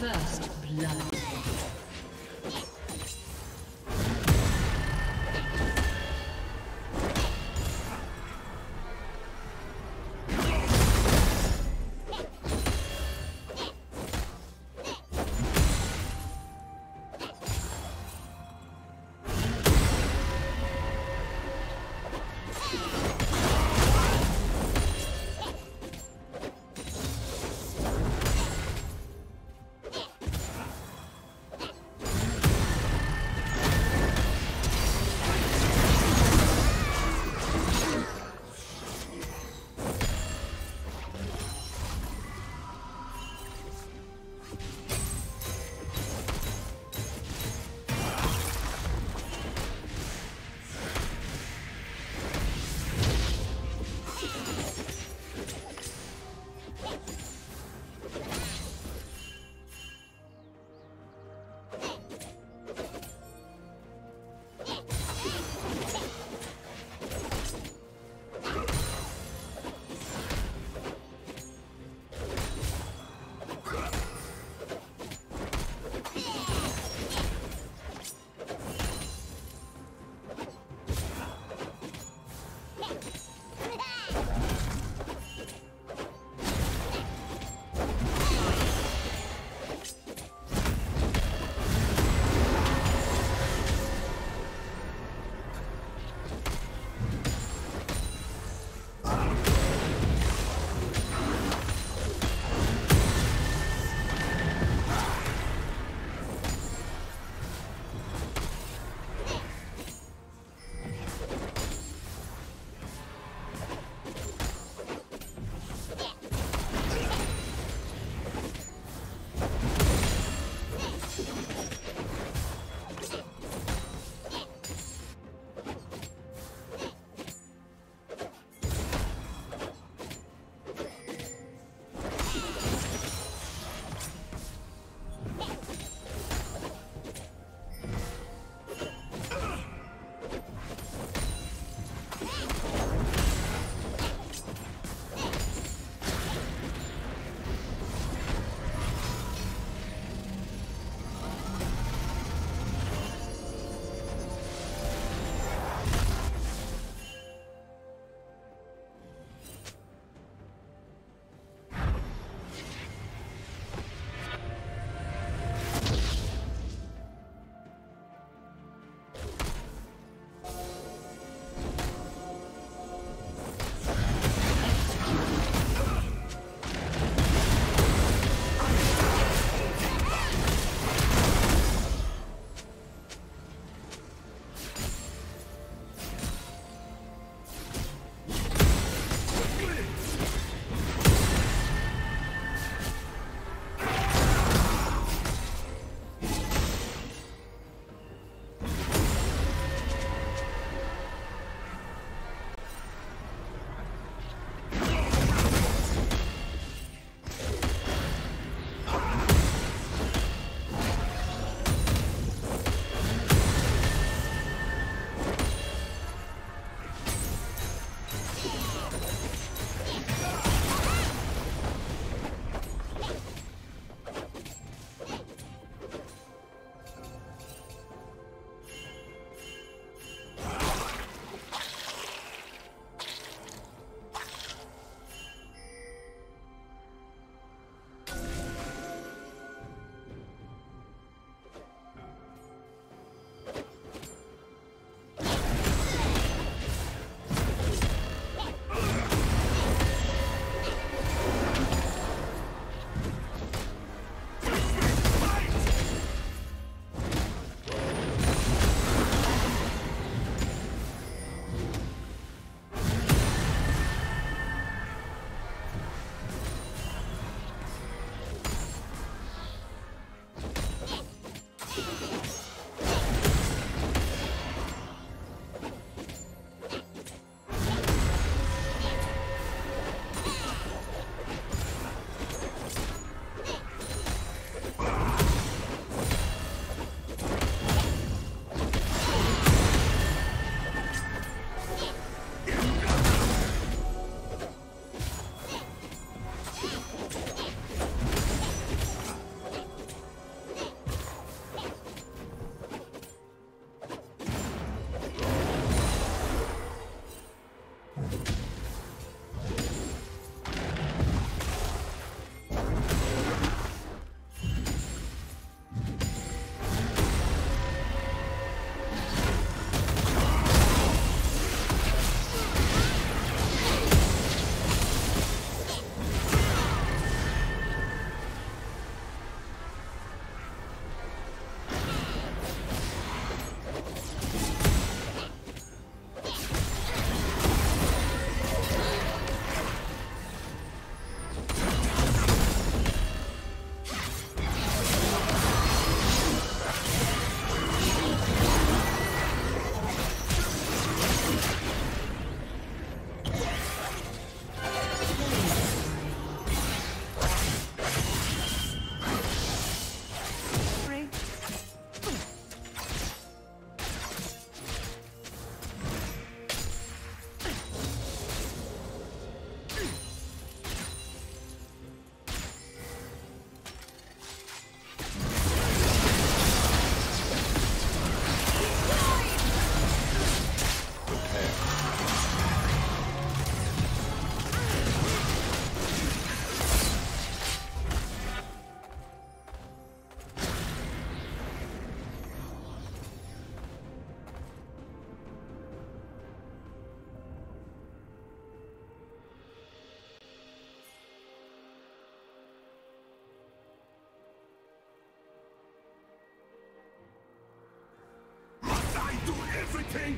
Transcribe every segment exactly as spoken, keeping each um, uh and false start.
First blood. I do everything!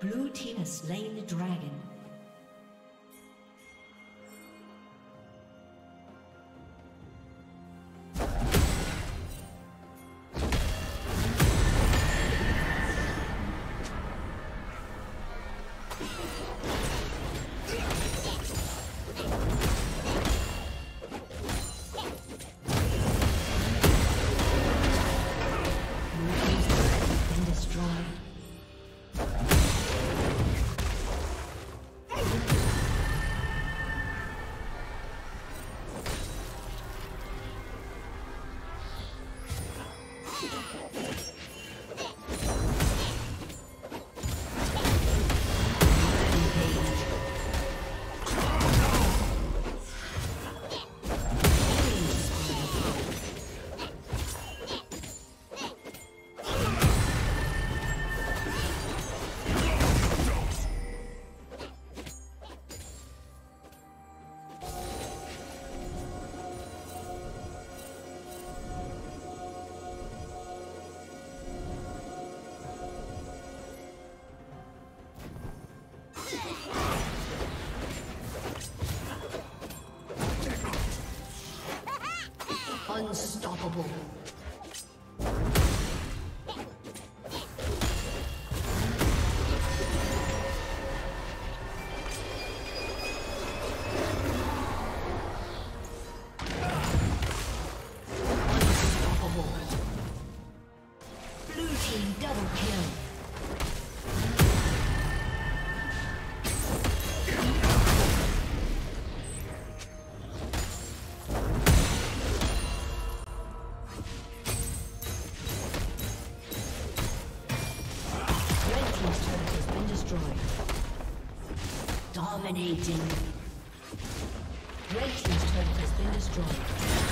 Blue team has slain the dragon. Unstoppable. Dominating. Red team's turret has been destroyed.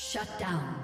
Shut down.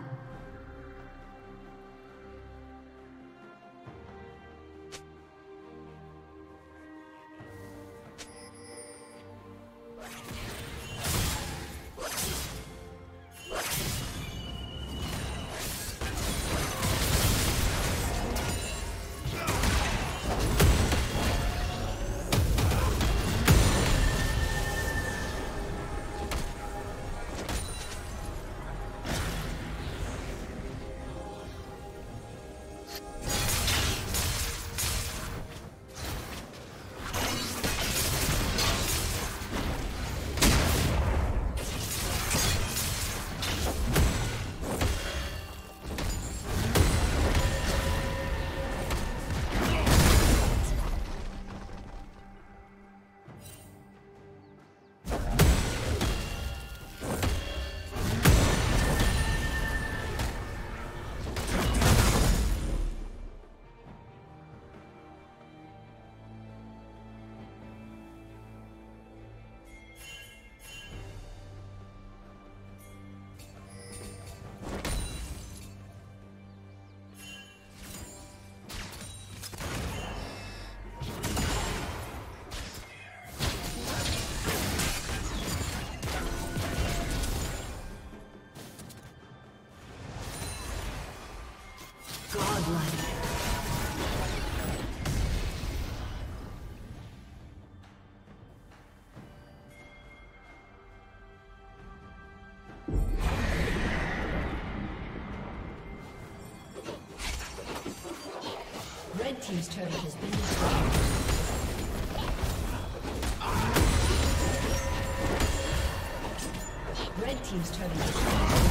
Red team's turret has been destroyed. Red team's turret has been destroyed.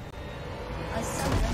A summoner